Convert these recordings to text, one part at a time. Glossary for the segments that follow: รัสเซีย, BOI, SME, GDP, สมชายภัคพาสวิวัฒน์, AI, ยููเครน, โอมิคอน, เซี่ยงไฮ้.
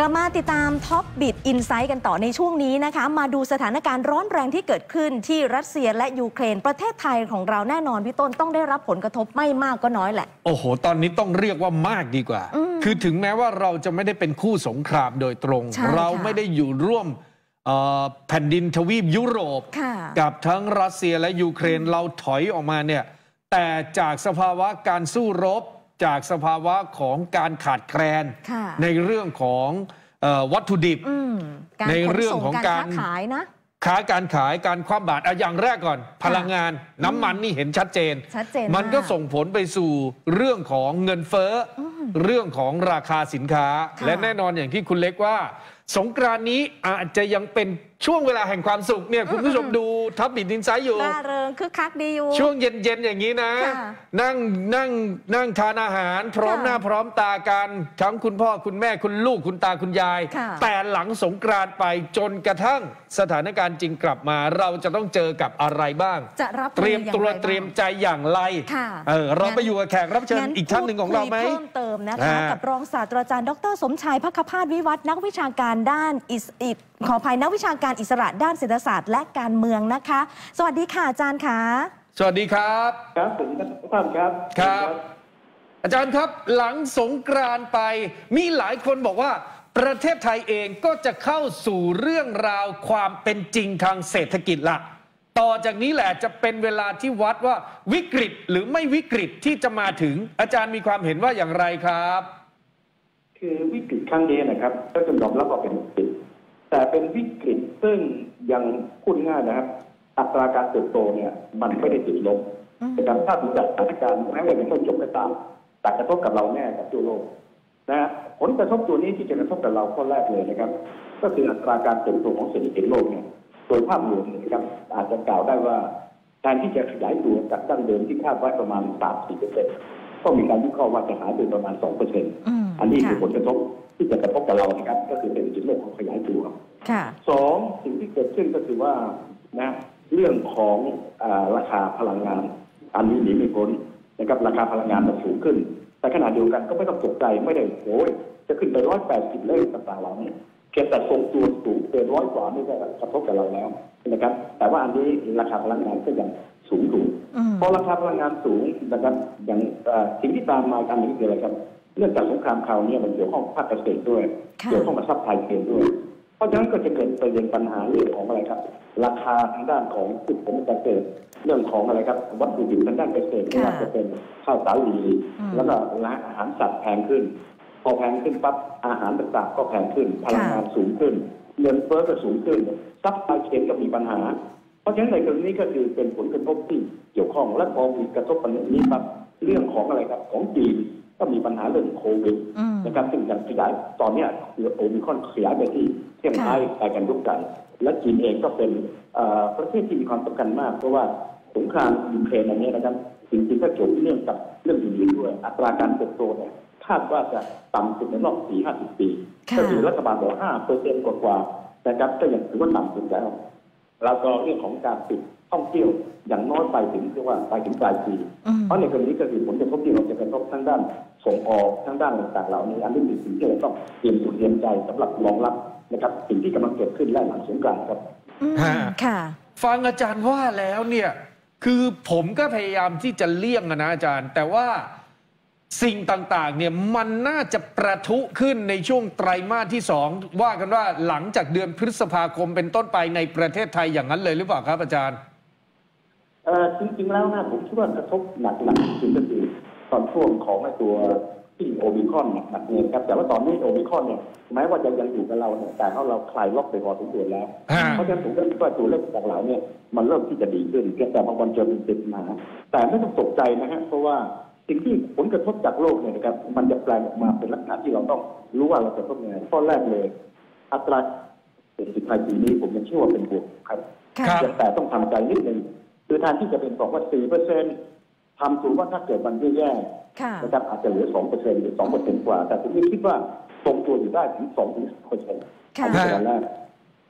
กลับมาติดตามท็อปบิดอินไซต์กันต่อในช่วงนี้นะคะมาดูสถานการณ์ร้อนแรงที่เกิดขึ้นที่รัสเซียและยูเครนประเทศไทยของเราแน่นอนพี่ต้นต้องได้รับผลกระทบไม่มากก็น้อยแหละโอ้โหตอนนี้ต้องเรียกว่ามากดีกว่าคือถึงแม้ว่าเราจะไม่ได้เป็นคู่สงครามโดยตรงเราไม่ได้อยู่ร่วมแผ่นดินทวีปยุโรปกับทั้งรัสเซียและยูเครนเราถอยออกมาเนี่ยแต่จากสภาวะการสู้รบจากสภาวะของการขาดแคลนในเรื่องของวัตถุดิบในเรื่องของการขายนะการขายการคว่ำบาตรอย่างแรกก่อนพลังงานน้ำมันนี่เห็นชัดเจนมันก็ส่งผลไปสู่เรื่องของเงินเฟ้อเรื่องของราคาสินค้าและแน่นอนอย่างที่คุณเล็กว่าสงกรานต์นี้อาจจะยังเป็นช่วงเวลาแห่งความสุขเนี่ยคุณผู้ชมดูทับบิดดินไซด์อยู่ร่าเริงคึกคักดีอยู่ช่วงเย็นๆอย่างนี้นะนั่งทานอาหารพร้อมหน้าพร้อมตากันทั้งคุณพ่อคุณแม่คุณลูกคุณตาคุณยายแต่หลังสงกรานต์ไปจนกระทั่งสถานการณ์จริงกลับมาเราจะต้องเจอกับอะไรบ้างเตรียมตัวเตรียมใจอย่างไรเราไปอยู่กับแขกรับเชิญอีกท่านหนึ่งของเราไหมเพิ่มเติมนะคะกับรองศาสตราจารย์ดร.สมชายภัคพาสวิวัฒน์นักวิชาการด้านนักวิชาการอิสระด้านเศรษฐศาสตร์และการเมืองนะคะสวัสดีค่ะอาจารย์ค่ะสวัสดีครับครับสวัสดีครับทุกท่านครับครับอาจารย์ครับหลังสงกรานต์ไปมีหลายคนบอกว่าประเทศไทยเองก็จะเข้าสู่เรื่องราวความเป็นจริงทางเศรษฐกิจละต่อจากนี้แหละจะเป็นเวลาที่วัดว่าวิกฤตหรือไม่วิกฤตที่จะมาถึงอาจารย์มีความเห็นว่าอย่างไรครับคือวิกฤตครั้งนี้นะครับก็จะยอมรับว่าเป็นวิกฤตแต่เป็นวิกฤตซึ่งยังพูดง่ายนะครับอัตราการเติบโตเนี่ยมันไม่ได้ติดลบแต่การถ้าดูจากสถานการณ์แม้ว่าจะจบไปตามแต่กระทบกับเราแน่กับตัวโลกนะครับผลกระทบตัวนี้ที่จะกระทบกับเราข้อแรกเลยนะครับก็คืออัตราการเติบโตของเศรษฐกิจโลกเนี่ยโดยภาพรวมนะครับอาจจะกล่าวได้ว่าการที่จะขยายตัวจากดั้งเดิมที่คาดไว้ประมาณ 3-4% ก็มีการวิเคราะห์ว่าจะหายไปประมาณ 2% อันนี้คือผลกระทบที่จะกระทบกับเรานะครับก็คือเป็นจุดเริ่มของขยายตัวสองสิ่งที่เกิดขึ้นก็คือว่านะเรื่องของราคาพลังงานอันนี้หนีไม่พ้นนะครับราคาพลังงานมันสูงขึ้นแต่ขณะเดียวกันก็ไม่ต้องตกใจไม่ได้โอยจะขึ้นไป180เลยต่างๆเราเนี่ยเพียงแต่ทรงตัวสูงเกิน100กว่านี่ก็กระทบกับเราแล้วนะครับแต่ว่าอันนี้ราคาพลังงานก็ยังสูงอยู่เพราะราคาพลังงานสูงนะครับอย่างสิ่งที่ตามมาอันนี้คืออะไรครับเรื่องจากสงครามคราวนี้มันเกี่ยวข้องภาคเกษตรด้วยเกี่ยวข้องกับซัพพลายเชนด้วยเพราะฉะนั้นก็จะเกิดประเด็นปัญหาเรื่องของอะไรครับราคาทางด้านของพืชผลการเกษตรเรื่องของอะไรครับวัตถุดิบทางด้านเกษตรไม่ว่าจะเป็นข้าวสาลีแล้วก็ร้านอาหารสัตว์แพงขึ้นพอแพงขึ้นปั๊บอาหารต่างๆก็แพงขึ้นพลังงานสูงขึ้นเงินเฟ้อก็สูงขึ้นซัพพลายเชนก็มีปัญหาเพราะฉะนั้นในกรณีนี้ก็คือเป็นผลกระทบที่เกี่ยวข้องและพอมีกระทบปัญหานี้ปั๊บเรื่องของอะไรครับของจีนก็มีปัญหาเรื่องโควิดนะครับซึ่งการขยายตอนนี้คือโอมิคอนขยายไปที่เซี่ยงไฮ้ไปกันทุกกันและจีนเองก็เป็นประเทศที่มีความสำคัญมากเพราะว่าสงครามยูเครนอันนี้นะครับจริงๆก็เกี่ยวเนื่องกับเรื่องอื่นๆด้วยอัตราการเติบโตเนี่ยคาดว่าจะต่ำสุดในรอบ 40-50 ปีก็คือรัฐบาลบอก 5% กว่าๆนะครับก็ยังถือว่าต่ำสุดแล้วแล้วก็เรื่องของการปิดท่องเที่ยวอย่างน้อยไปถึงเรียกว่าไปถึงปลายปีเพราะในกรณีก็คือผลกระทบที่เราจะกระทบทั้งด้านส่งออกทั้งด้านต่างๆเหล่านี้อันนี้เป็นสิ่งที่เราต้องเตรียมตัวเตรียมใจสำหรับรองรับนะครับสิ่งที่กำลังเกิดขึ้นและหลังสงกรานต์ครับค่ะฟังอาจารย์ว่าแล้วเนี่ยคือผมก็พยายามที่จะเลี่ยงนะอาจารย์แต่ว่าสิ่งต่างๆเนี่ยมันน่าจะประทุขึ้นในช่วงไตรมาสที่2ว่ากันว่าหลังจากเดือนพฤษภาคมเป็นต้นไปในประเทศไทยอย่างนั้นเลยหรือเปล่าครับอาจารย์จริงๆแล้วนะผมคิดว่ากระทบหนักๆจริงก็คือตอนช่วงของไอ้ตัวที่โอมิครอนหนักๆเนี่ยครับแต่ว่าตอนนี้โอมิครอนเนี่ยแม้ว่าจะยังอยู่กับเราเนี่ยแต่เราคลายล็อกไปพอสมควรแล้วเพราะฉะนั้นผมก็คิดว่าตัวเลขต่างเหล่านี้มันเริ่มที่จะดีขึ้นแต่บางวันเจอเป็นติดมาแต่ไม่ต้องตกใจนะฮะเพราะว่าสิ่งที่ผลกระทบจากโลกเนี่ยนะครับมันจะแปลงออกมาเป็นลักษณะที่เราต้องรู้ว่าเราจะต้องยังไงข้อแรกเลยอัตราเศรษฐกิจไทยปีนี้ผมยังเชื่อว่าเป็นบวกครับแต่ต้องทำใจนิดนึงคือทางที่จะเป็นบอกว่า 4% ทำสูงว่าถ้าเกิดมันแย่ๆนะครับอาจจะเหลือ 2% หรือ 2% กว่าแต่ผมคิดว่าทรงตัวอยู่ได้ถึง 2-3% อันที่แรก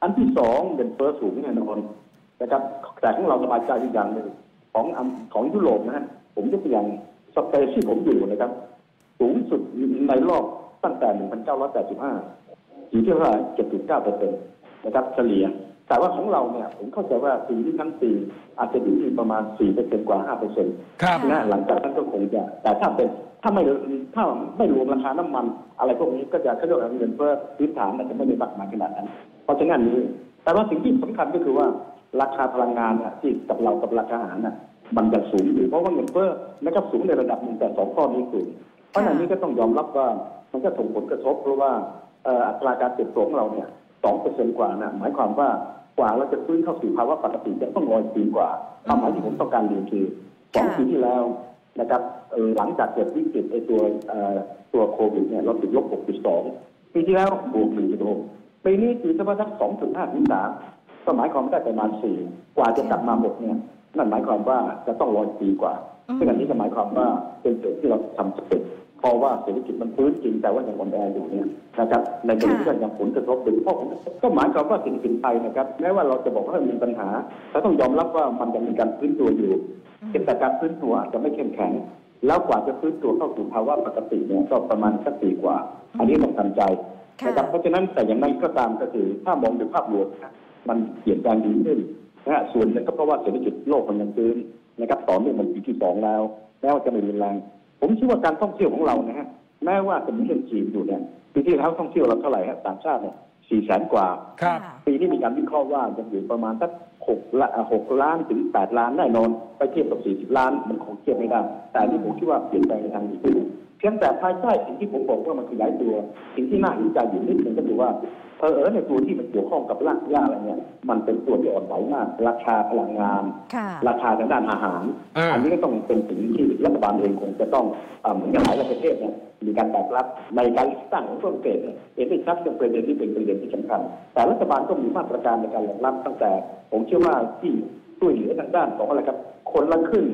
อันที่สองเป็นเฟ้อสูงแน่นอนนะครับแต่ของเราสบายใจอย่างหนึ่งของยุโรปนะฮะผมยกตัวอย่างสเปนที่ผมอยู่นะครับสูงสุดในรอบตั้งแต่ 1985 อยู่ที่ว่า 7.9% นะครับเฉลี่ยแต่ว่าของเราเนี่ยผมเข้าใจว่าปีนี้ทั้งปีอาจจะอยู่ที่ประมาณ 4% กว่า 5% นะหลังจากนั้นก็คงจะแต่ถ้าไม่รวมราคาน้ำมันอะไรพวกนี้ก็จะขึ้นด้วยเงินเฟ้อพื้นฐานอาจจะไม่ได้มากมายขนาดนั้นเพราะฉะนั้นนี่แต่ว่าสิ่งที่สำคัญก็คือว่าราคาพลังงานที่กับเรากับราคาอาหารมันจะสูงอยู่เพราะว่าเงินเฟ้อนะครับสูงในระดับหนึ่งแต่สองข้อนี้สูงเพราะฉะนั้นนี้ก็ต้องยอมรับว่ามันก็ส่งผลกระทบเพราะว่าอัตราการเติบโตของเราเนี่ย 2% กว่านะหมายความว่ากว่าเราจะฟื้นเข้าสู่ภาวะปกติจะต้องรอปีกว่าความหมายที่ผมต้องการเรียนคือ2ปีที่แล้วนะครับหลังจากเกิดวิกฤตในตัวโควิดเนี่ยเราติดลบ 6.2 ปีที่แล้วบวก 1.6 ปีนี้คือประมาณ 2.5 ถึง 3 ก็หมายความได้ประมาณ 4 กว่าจะกลับมาหมดเนี่ยนั่นหมายความว่าจะต้องรอปีกว่าซึ่งอันนี้ก็หมายความว่าเป็นสิ่งที่เราทำสำเร็จเพราะว่าเศรษฐกิจมันฟื้นจริงแต่ว่ายังอ่อนแออยู่เนี่ยนะครับในกรณีที่ยังผลกระทบถึงพวกก็หมายความว่าเศรษฐกิจไทยนะครับแม้ว่าเราจะบอกว่ามีปัญหาเราต้องยอมรับว่ามันยังมีการฟื้นตัวอยู่แต่การฟื้นตัวจะไม่เข้มแข็งแล้วกว่าจะฟื้นตัวเข้าสู่ภาวะปกติเนี่ยก็ประมาณสักปีกว่าอันนี้ต้องทำใจนะครับเพราะฉะนั้นแต่อย่างนั้นก็ตามก็คือถ้ามองดูภาพรวมมันเปลี่ยนแปลงดีขึ้นนะฮะส่วนนั้นก็เพราะว่าเศรษฐกิจโลกมันยังฟื้นนะครับต่อเนื่องมันปีที่สองแล้วแม้ว่าจะไม่รุนแรงผมเชื่อว่าการท่องเที่ยวของเรานะฮะแม้ว่าจะมีเรื่องจีนอยู่เนี่ยปีที่แล้วท่องเที่ยวเราเท่าไหร่ฮะต่างชาติเนี่ย 400,000 กว่าปีนี้มีการวิเคราะห์ว่าจะอยู่ประมาณสัก6 ล้านถึง 8 ล้านแน่นอนไปเทียบกับ 40 ล้านมันคงเทียบไม่ได้แต่นี่ผมคิดว่าเปลี่ยนแปลงในทางดีขึ้นเพียงแต่ภายใต้สิ่งที่ผมบอกว่ามันขยายตัวสิ่งที่น่าสนใจอยู่นิดนึงก็คือว่าในตัวที่มันเกี่ยวข้องกับรากหญ้าอะไรเนี่ยมันเป็นตัวที่อ่อนไหวมากราคาพลังงานราคาทางด้านอาหารอันนี้ก็ต้องเป็นสิ่งที่รัฐบาลเองคงจะต้องเหมือนกับหลายประเทศเนี่ยมีการตอบรับในการตั้งของตัวเกษตรเองที่ชัดเป็นประเด็นที่เป็นประเด็นที่สำคัญแต่รัฐบาลก็มีมาตรการในการรองรับตั้งแต่ผมเชื่อว่าที่ช่วยเหลือทางด้านของอะไรครับคนละครึ่ง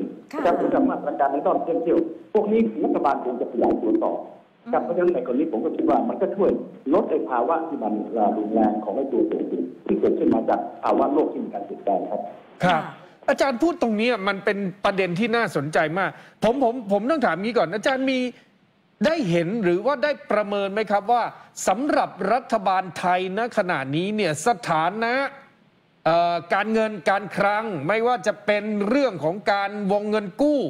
การปฏิบัติมาตรการในด้านท่องเที่ยวพวกนี้รัฐบาลคงจะขยายตัวต่อกับเพราะฉะนั้นในกรณีผมก็คิดว่ามันก็ช่วยลดไอ้ภาวะที่มันรุนแรงของไอ้ตัวเศรษฐกิจที่เกิดขึ้นมาจากภาวะโลกที่มีการเปลี่ยนแปลงครับค่ะอาจารย์พูดตรงนี้มันเป็นประเด็นที่น่าสนใจมากผมต้องถามงี้ก่อนอาจารย์มีได้เห็นหรือว่าได้ประเมินไหมครับว่าสำหรับรัฐบาลไทยณขณะนี้เนี่ยสถานะการเงินการคลังไม่ว่าจะเป็นเรื่องของการวงเงินกู้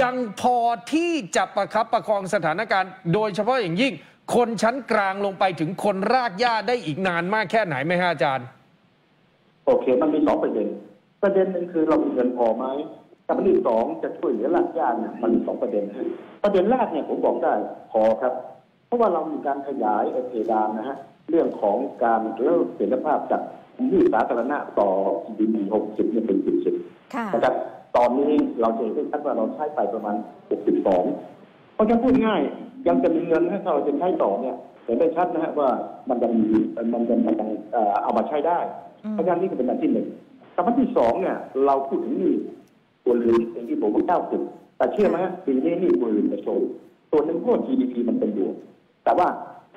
ยังพอที่จะประคับประคองสถานการณ์โดยเฉพาะอย่างยิ่งคนชั้นกลางลงไปถึงคนรากหญ้าได้อีกนานมากแค่ไหนไหมฮะอาจารย์โอเคมันมี2ประเด็นหนึ่งคือเรามีเงินพอไหมกับประเด็น2จะช่วยเหลือรากหญ้าเนี่ยมันมี2ประเด็นแรกเนี่ยผมบอกได้พอครับเพราะว่าเรามีการขยายเพดานนะฮะเรื่องของการเลิกเสรีภาพจากหนี้สาธารณะต่อ GDP 60เนี่ยเป็น10นะครับตอนนี้เราจะเห็นได้ชัดว่าเราใช้ไปประมาณ 62 เพราะฉะนั้นพูดง่ายยังจะมีเงินให้เราจะใช้ต่อเนี่ยเห็นได้ชัดนะฮะว่ามันยังเอามาใช้ได้เพราะฉะนั้นนี่ก็เป็นอันที่หนึ่งแต่อันที่2เนี่ยเราพูดถึงนี่ตัวเรือนอย่างที่ผมว่า90แต่เชื่อไหมฮะปีนี้นี่ตัวเรือนจะโชว์ตัวหนึ่งเพราะ GDP มันเป็นบวกแต่ว่า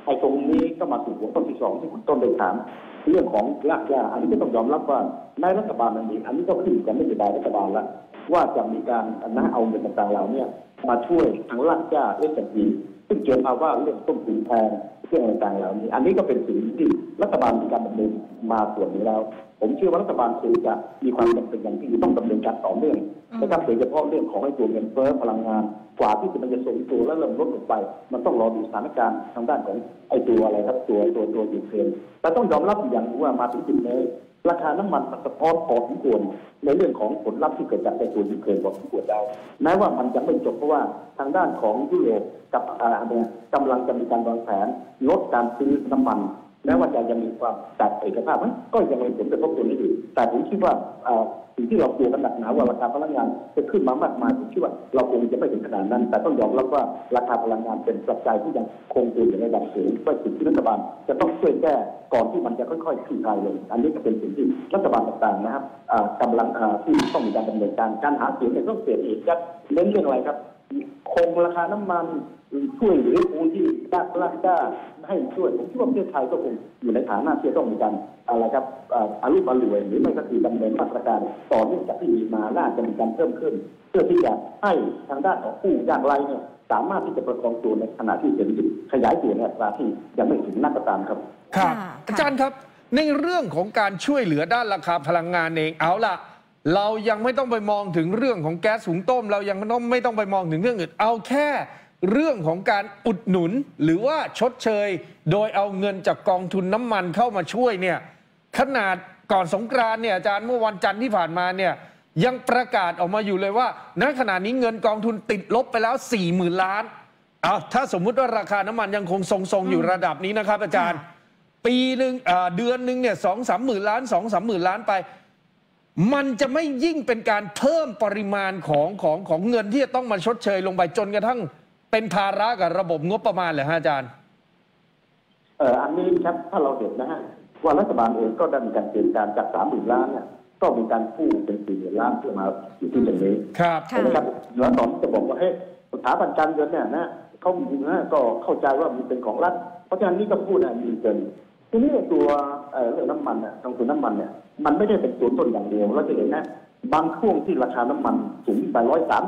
ไอ้ตรงนี้ก็มาสู่หัวข้อที่2ที่คุณต้นได้ถามเรื่องของรากหญ้าอันนี้ก็ต้องยอมรับว่าในรัฐบาลนั้นเองอันนี้ก็ขึ้นกับนโยบายรัฐบาลละว่าจะมีการเอาเงินต่างๆเราเนี่ยมาช่วยทางรากหญ้าเรื่องต่างๆซึ่งเกี่ยวกับว่าเรื่องต้นทุนแพงเรื่องต่างๆเหล่านี้อันนี้ก็เป็นสิ่งที่รัฐบาลมีการดำเนินมาส่วนนี้แล้วผมเชื่อว่ารัฐบาลคงจะมีความจำเป็นอย่างที่ต้องดำเนินการต่อเนื่องนะครับโดยเฉพาะเรื่องของไอ้ตัวเงินเฟ้อพลังงานกว่าที่มันจะทรงตัวและเริ่มลดลงไปมันต้องรอดูสถานการณ์ทางด้านของไอ้ตัวอะไรครับตัวยูเครนแต่ต้องยอมรับอย่างนึงว่ามาถึงจุดนี้ราคาน้ำมันมันสะท้อนพอสมควรในเรื่องของผลลัพธ์ที่เกิดจากไอ้ตัวยูเครนพอสมควรแล้วแม้ว่ามันจะไม่จบเพราะว่าทางด้านของยุโรปกับกำลังจะมีการวางแผนลดการซื้อน้ำมันแม้ว่าจะยังมีความตัดเอกภาพก็ยังมีผลกระทบตัวนี้อยู่แต่ผมคิดว่าสิ่งที่เรากลัวกันหนักหนาว่าราคาพลังงานจะขึ้นมามากมายผมคิดว่าเราคงจะไม่ถึงขนาดนั้นแต่ต้องยอมรับว่าราคาพลังงานเป็นปัจจัยที่ยังคงอยู่ในระดับสูงด้วยสิ่งที่รัฐบาลจะต้องช่วยแก้ก่อนที่มันจะค่อยๆคลี่คลายลงอันนี้ก็เป็นสิ่งที่รัฐบาลต่างๆนะครับกำลังที่ต้องมีการดำเนินการหาเสียงในเรื่องเศรษฐกิจจะเน้นเรื่องอะไรครับคงราคาน้ำมันช่วยเหลือผู้ที่ยากไร้ได้ให้ช่วยผมคิดว่าประเทศไทยก็คงอยู่ในฐานะที่ต้องมีการอะไรครับอารมณ์อร่วยหรือไม่ก็คือดำเนินมาตรการต่อเนื่องจากที่มีมาน่าจะมีการเพิ่มขึ้นเพื่อที่จะให้ทางด้านของผู้ยากไร้เนี่ยสามารถที่จะประคองตัวในขณะที่เศรษฐกิจขยายตัวในอัตราที่ยังไม่ถึงนักตามครับ ครับอาจารย์ครับในเรื่องของการช่วยเหลือด้านราคาพลังงานเองเอาล่ะเรายังไม่ต้องไปมองถึงเรื่องของแก๊สหุงต้มเรายังไม่ต้องไปมองถึงเรื่องอื่นเอาแค่เรื่องของการอุดหนุนหรือว่าชดเชยโดยเอาเงินจากกองทุนน้ำมันเข้ามาช่วยเนี่ยขนาดก่อนสงกรานต์เนี่ยอาจารย์เมื่อวันจันทร์ที่ผ่านมาเนี่ยยังประกาศออกมาอยู่เลยว่าณขณะนี้เงินกองทุนติดลบไปแล้ว 40,000 ล้านเอาถ้าสมมุติว่าราคาน้ำมันยังคงทรงๆอยู่ระดับนี้นะครับอาจารย์ปีหนึ่งเดือนหนึ่งเนี่ย 2-3 หมื่นล้าน 2-3 หมื่นล้านไปมันจะไม่ยิ่งเป็นการเพิ่มปริมาณของเงินที่จะต้องมาชดเชยลงไปจนกระทั่งเป็นภาระกับระบบงบประมาณเหรอฮะอาจารย์อันนี้ครับถ้าเราเห็นนะฮะว่ารัฐบาลเองก็ได้มีการเตรียมการจาก 30,000 ล้านเนี่ยก็มีการกู้เป็น 40,000 ล้านเพื่อมาอยู่ที่ตรงนี้ครับนะครับแล้วตอนจะบอกว่าเฮ้ยสถาบันการเงินเนี่ยนะเขามีนะก็เข้าใจว่ามีเป็นของรัฐเพราะฉะนั้นนี่ก็พูดนะมีเกินทีนี้ตัวเรื่องน้ำมันเนี่ยกองทุนน้ำมันเนี่ยมันไม่ได้เป็นตัวต้นอย่างเดียวเราจะเห็นนะบางช่วงที่ราคาน้ำมันสูงไป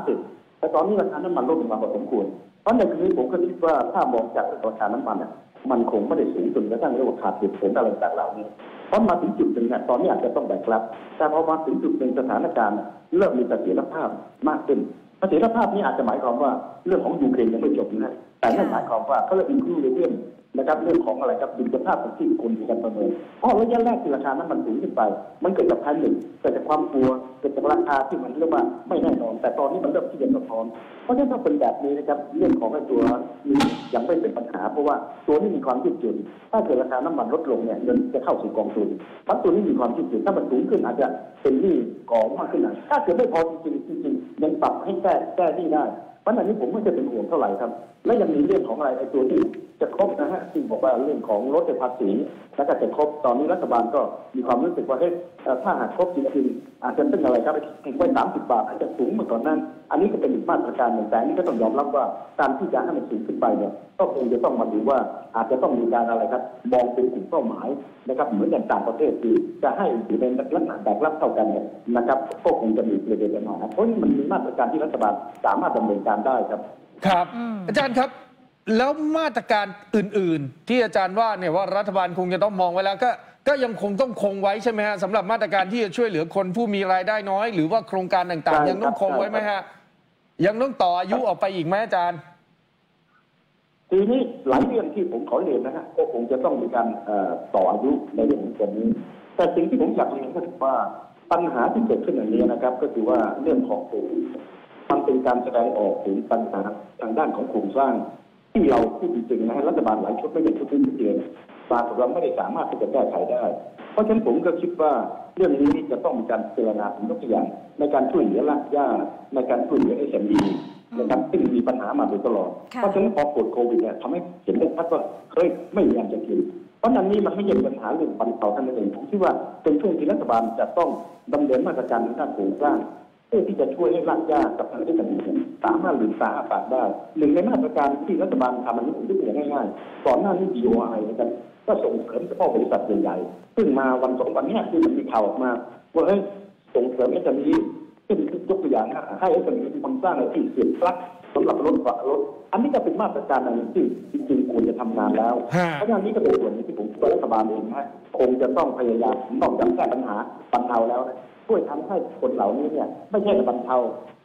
130แต่ตอนนี้ราคาน้ำมันลดลงมาพอสมควรเพราะในคืนนี้ผมก็คิดว่าถ้ามองจากราคาน้ำมันเนี่ยมันคงไม่ได้สูงจนกระทั่งเรียกว่าขาดติดผลอะไรต่างๆเหล่านี้เพราะมาถึงจุดหนึ่งเนี่ยตอนนี้อาจจะต้องแบกรับแต่พอมาถึงจุดหนึ่งสถานการณ์เริ่มมีเสถียรภาพมากขึ้นเสถียรภาพนี้อาจจะหมายความว่าเรื่องของยูเครนยังไม่จบนะแต่นั่นหมายความว่าเขาเริ่มอินคูเรื่องนะครับเรื่องของอะไรครับดุลยภาพของที่คนมีการประเมินเพราะระยะแรกที่ราคาน้ำมันสูงขึ้นไปมันเกิดจาก1เกิดจากความกลัวเกิดจากราคาที่มันเรียกว่าไม่แน่นอนแต่ตอนนี้มันเริ่มที่จะสะท้อนเพราะฉะนั้นถ้าเป็นแบบนี้นะครับเรื่องของตัวนี้ยังไม่เป็นปัญหาเพราะว่าตัวนี้มีความยืดหยุ่นถ้าเกิดราคาน้ำมันลดลงเนี่ยเงินจะเข้าสู่กองทุนเพราะตัวนี้มีความยืดหยุ่นถ้ามันสูงขึ้นอาจจะเป็นหนี้ก่อมากขึ้นหน่อยถ้าเกิดไม่พอจริงยังปรับให้แก้หนี้ได้เพราะอันนี้ผมไม่จะเป็นห่วงเท่าไหร่ครับและยังมีเรื่องของอะไรในตัวที่จะครบนะฮะที่บอกว่าเรื่องของลดภาษีและการจะครบตอนนี้รัฐบาลก็มีความรู้สึกว่าถ้าหากครบจริงๆอาจจะเป็นอะไรครับถึงไป30 บาทอาจจะสูงเหมือนก่อนนั้นอันนี้ก็เป็นอีกมาตรการหนึ่งแต่นี่ก็ต้องยอมรับว่าการที่จะให้มันสูงขึ้นไปเนี่ยก็คงจะต้องมาดูว่าอาจจะต้องมีการอะไรครับมองเป็นกลุ่มเป้าหมายนะครับเหมือนอย่างต่างประเทศที่จะให้อยู่ในลักษณะแตกรับเท่ากันเนี่ยนะครับก็คงจะมีประเด็นหน่อยนะเพราะมันมีมาตรการที่รัฐบาลสามารถดำเนินการได้ครับครับอาจารย์ครับแล้วมาตรการอื่นๆที่อาจารย์ว่าเนี่ยว่ารัฐบาลคงจะต้องมองไว้แล้วก็ยังคงต้องคงไว้ใช่ไหมฮะสำหรับมาตรการที่จะช่วยเหลือคนผู้มีรายได้น้อยหรือว่าโครงการต่างๆยังต้องคงไว้ไหมฮะยังต้องต่ออายุออกไปอีกไหมอาจารย์ทีนี้หลายเรื่องที่ผมขอเรียนนะฮะก็คงจะต้องมีการต่ออายุในเรื่องของนี้แต่สิ่งที่ผมอยากเรียนก็คือว่าปัญหาที่เกิดขึ้นอย่างนี้นะครับก็คือว่าเรื่องของมันเป็นการแสดงออกถึงปัญหาทางด้านของโครงสร้างที่เราพูดจริงๆนะฮะรัฐบาลหลายชุดไม่เป็นชุดที่เดียวปรากฏว่าไม่ได้สามารถที่จะแก้ไขได้เพราะฉะนั้นผมก็คิดว่าเรื่องนี้จะต้องมีการพิจารณาถึงตัวอย่างในการช่วยเหลือรากหญ้าในการช่วยเหลือ SME นะครับซึ่งมีปัญหามาโดยตลอดเพราะฉะนั้นพอเกิดโควิดเนี่ยทำให้เห็นได้ชัดว่าเฮ้ยไม่มีอันจะกินเพราะนั้นนี่มันไม่ใช่ปัญหาเรื่องปัญหาเท่านั้นเองผมคิดว่าเป็นช่วงที่รัฐบาลจะต้องดำเนินมาตรการในด้านโครงสร้างเพื่อที่จะช่วยให้รากหญ้ากับทางที่ต่างๆสามารถหลุดสาอาปากได้หนึ่งในมาตรการที่รัฐบาลทำมันผมยกตัวอย่างง่ายๆก่อนหน้านี้ BOI นะครับก็ส่งเสริมเฉพาะบริษัทใหญ่ๆซึ่งมาวันสองวันนี้คือมันมีข่าวออกมาว่าเฮ้ยส่งเสริมไอ้ตัวนี้ซึ่งยกตัวอย่างให้ไอ้ตัวนี้ทำสร้างอะไรที่เสียบปลั๊กสำหรับรถอันนี้ก็เป็นมาตรการอะไรที่จริงๆควรจะทำงานแล้วเพราะฉะนั้นนี่ก็เป็นส่วนที่ผมรัฐบาลเองนะคงจะต้องพยายามนอกจากแก้ปัญหาบรรเทาแล้วช่วยทำให้คนเหล่านี้เนี่ยไม่ใช่บรรเทา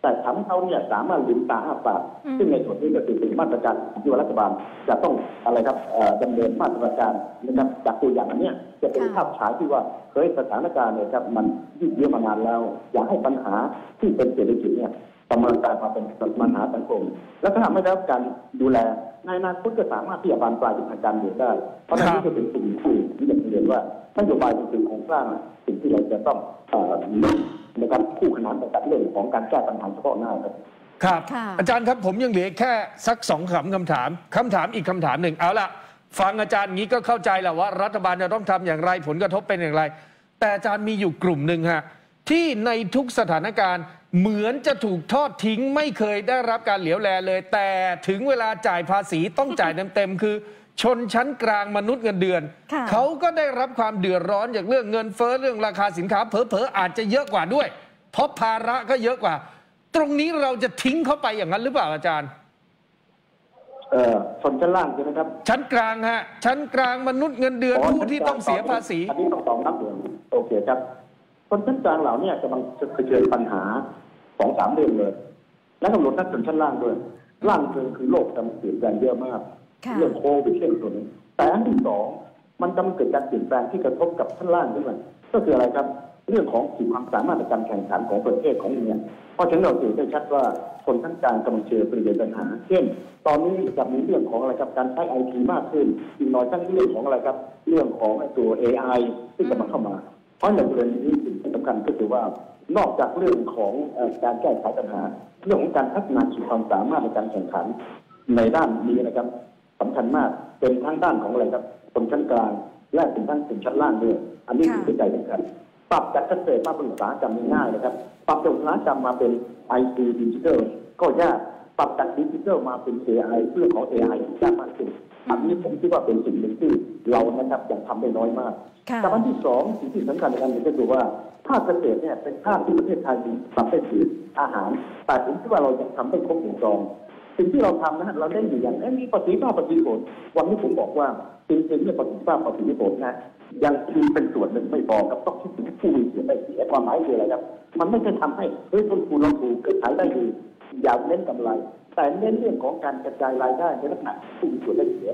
แต่ทำให้เขาเนี่ยสามารถลืมตาอ้าปากซึ่งในส่วนนี้ก็คือเป็นมาตรการที่รัฐบาลจะต้องอะไรครับดำเนินมาตรการนะครับจากตัวอย่างนี้จะเป็นภาพฉายที่ว่าเคยสถานการณ์เนี่ยครับมันยืดเยื้อมานานแล้วอยากให้ปัญหาที่เป็นเศรษฐกิจเนี่ยประเมินการมาเป็นปัญหาสังคมและถ้าไม่ได้รับการดูแลในอนาคตก็สามารถที่จะบานปลายทางการเมืองได้เพราะนั่นก็เป็นสิ่งที่ที่จะเรียนว่านโยบายเป็นสิ่งโครงสร้างสิ่งที่เราจะต้องนะครับคู่ขนานไปกับเรื่องของการแก้ปัญหาเฉพาะหน้าครับครับอาจารย์ครับผมยังเหลือแค่สัก2 คำถามอีกคำถามหนึ่งเอาล่ะฟังอาจารย์นี้ก็เข้าใจแล้วว่ารัฐบาลจะต้องทำอย่างไรผลกระทบเป็นอย่างไรแต่อาจารย์มีอยู่กลุ่มหนึ่งฮะที่ในทุกสถานการณ์เหมือนจะถูกทอดทิ้งไม่เคยได้รับการเหลียวแลเลยแต่ถึงเวลาจ่ายภาษีต้องจ่ายเต็มๆคือชนชั้นกลางมนุษย์เงินเดือนเขาก็ได้รับความเดือดร้อนจากเรื่องเงินเฟ้อเรื่องราคาสินค้าเผลออาจจะเยอะกว่าด้วยเพราะภาระก็เยอะกว่าตรงนี้เราจะทิ้งเข้าไปอย่างนั้นหรือเปล่าอาจารย์ ส่วนชั้นล่างใช่ไหมครับชั้นกลางฮะชั้นกลางมนุษย์เงินเดือนผู้ที่ต้องเสียภาษีอันนี้ต้องตอบรับเดือนโอเคครับคนชั้นกลางเหล่านี้กำลังเผชิญปัญหา 2-3 เรื่องเลยและกำหนดนัดส่วนชั้นล่างด้วยล่างคือโลกกำลังเปลี่ยนแปลงเยอะมากเรื่องโควิดเรื่องตัวนี้แต่อันที่สองมันกำลังเกิดการเปลี่ยนแปลงที่กระทบกับชั้นล่างด้วยก็คืออะไรครับเรื่องของขีดความสามารถในการแข่งขันของประเทศของเราเนี่ยเพราะฉะนั้นเราเห็นได้ชัดว่าคนทั้งการกำลังเจอปัญหาเช่นตอนนี้จะมีเรื่องของอะไรครับการใช้ไอทีมากขึ้นอีกหน่อยทั้งเรื่องของอะไรครับเรื่องของตัว AI ที่กำลังเข้ามาเพราะในประเด็นนี้สิ่งที่สำคัญก็คือว่านอกจากเรื่องของการแก้ไขปัญหาเรื่องของการพัฒนาขีดความสามารถในการแข่งขันในด้านนี้นะครับสำคัญมากเป็นทั้งด้านของอะไรครับคนชั้นกลางและเป็นทั้งคนชั้นล่างด้วยอันนี้คือใจสำคัญปรับจากเกษตรมาเป็นอุตสาหกรรมง่ายๆนะครับปรับจากอุตสาหกรรมมาเป็น IT ดิจิทัลก็ยากปรับจากดิจิทัลมาเป็น AI เรื่องของ AI ยากมากขึ้นอันนี้ผมคิดว่าเป็นสิ่งหนึ่งที่เรานะครับยังทำได้น้อยมากแต่วันที่สองสิ่งที่สำคัญในการนี้ก็คือว่าภาคเกษตรเนี่ยเป็นภาคที่ประเทศไทยมีสัมพันธ์กับอาหารแต่ผมคิดว่าเรายังทำได้ครบวงจรสิ่งที่เราทำนะครับเราเล่นอยู่อย่างนี้ปฏิภาณปฏิผลวันนี้ผมบอกว่าจริงๆเนี่ยปฏิภาณปฏิผลนะยังคือเป็นส่วนหนึ่งไม่พอครับต้องคิดถึงผู้มีเสียได้เสียความหมายคืออะไรครับมันไม่ใช่ทำให้ต้นทุนเราถูกเกิดขายได้ดีอย่าเน้นกำไรแต่เน้นเรื่องของการกระจายรายได้ในลักษณะผู้มีส่วนได้เสีย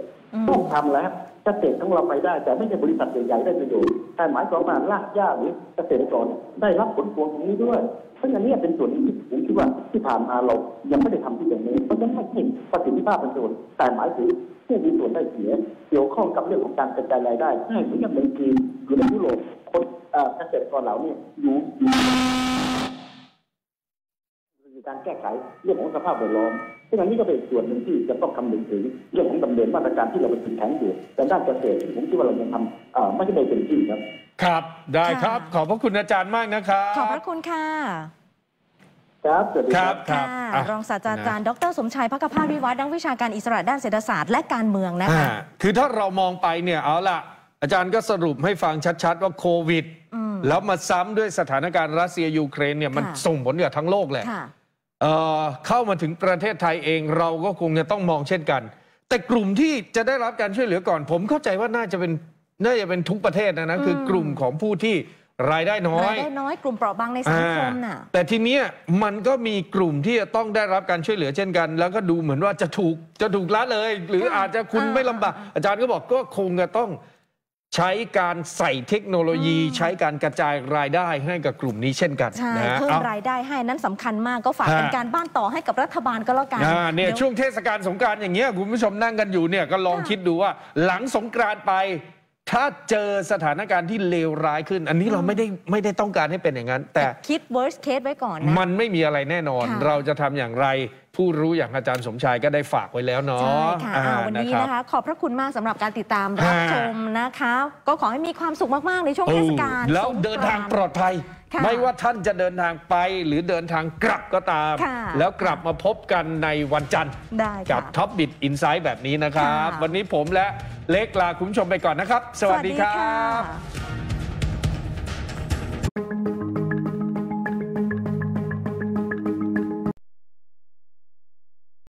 ต้องทำแล้วเกษตรของเราไปได้แต่ไม่ใช่บริษัทใหญ่ๆได้ประโยชน์แต่หมายความว่ารากหญ้าหรือเกษตรกรได้รับผลพวงตรงนี้ด้วยเพราะฉะนั้นเนี่ยเป็นส่วนที่ผมคิดว่าที่ผ่านมาเรายังไม่ได้ทำที่ตรงนี้เพราะฉะนั้นไม่ใช่ประสิทธิภาพเป็นส่วนแต่หมายถึงผู้มีส่วนได้เสียเกี่ยวข้องกับเรื่องของการกระจายรายได้ให้เหมือนกับในจีนหรือในยุโรปคนเกษตรกรเหล่านี้อยู่การแก้ไขเรื่องของสภาพแวดล้อมซึ่งอันนี้ก็เป็นส่วนหนึ่งที่จะต้องคำนึงถึงเรื่องของดำเนินมาตรการที่เราเป็นแข็งอยู่แต่ด้านเกษตรผมคิดว่าเรายังทำไม่ได้เต็มที่ครับครับได้ครับขอบพระคุณอาจารย์มากนะครับขอบพระคุณค่ะครับครับรองศาสตราจารย์ดร.สมชัยภักภาสวิวัฒน์นักวิชาการอิสระด้านเศรษฐศาสตร์และการเมืองนะคะคือถ้าเรามองไปเนี่ยเอาล่ะอาจารย์ก็สรุปให้ฟังชัดๆว่าโควิดแล้วมาซ้ำด้วยสถานการณ์รัสเซียยูเครนเนี่ยมันส่งผลกับทั้งโลกแหละเข้ามาถึงประเทศไทยเองเราก็คงจะต้องมองเช่นกันแต่กลุ่มที่จะได้รับการช่วยเหลือก่อนผมเข้าใจว่าน่าจะเป็นทุกประเทศนะคือกลุ่มของผู้ที่รายได้น้อยกลุ่มเปราะบางในสังคมน่ะแต่ทีเนี้ยมันก็มีกลุ่มที่จะต้องได้รับการช่วยเหลือเช่นกันแล้วก็ดูเหมือนว่าจะถูกละเลยหรืออาจจะคุณไม่ลำบากอาจารย์ก็บอกก็คงจะต้องใช้การใส่เทคโนโลยีใช้การกระจายรายได้ให้กับกลุ่มนี้เช่นกันนะเพิ่มรายได้ให้นั้นสำคัญมากก็ฝากเป็นการบ้านต่อให้กับรัฐบาลก็แล้วกันเนี่ยช่วงเทศกาลสงกรานต์อย่างเงี้ยคุณผู้ชมนั่งกันอยู่เนี่ยก็ลองคิดดูว่าหลังสงกรานต์ไปถ้าเจอสถานการณ์ที่เลวร้ายขึ้นอันนี้เราไม่ได้ต้องการให้เป็นอย่างนั้นแต่คิด worst case ไว้ก่อนนะมันไม่มีอะไรแน่นอนเราจะทำอย่างไรผู้รู้อย่างอาจารย์สมชายก็ได้ฝากไว้แล้วเนาะใช่ค่ะวันนี้นะคะขอบพระคุณมากสำหรับการติดตามรับชมนะคะก็ขอให้มีความสุขมากๆในช่วงเทศกาลแล้วเดินทางปลอดภัยไม่ว่าท่านจะเดินทางไปหรือเดินทางกลับก็ตามแล้วกลับมาพบกันในวันจันทร์กับท็อปบิทอินไซด์แบบนี้นะครับวันนี้ผมและเล็กลาคุณผู้ชมไปก่อนนะครับสวัสดีครับ